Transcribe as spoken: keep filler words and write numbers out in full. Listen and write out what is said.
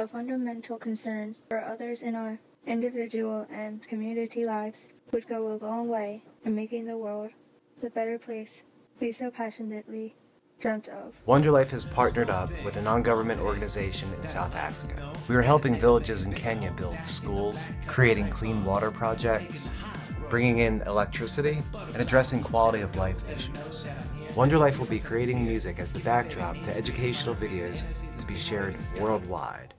a fundamental concern for others in our individual and community lives would go a long way in making the world the better place we so passionately dreamt of. WonderLife has partnered up with a non-government organization in South Africa. We are helping villages in Kenya build schools, creating clean water projects, bringing in electricity, and addressing quality of life issues. WonderLife will be creating music as the backdrop to educational videos to be shared worldwide.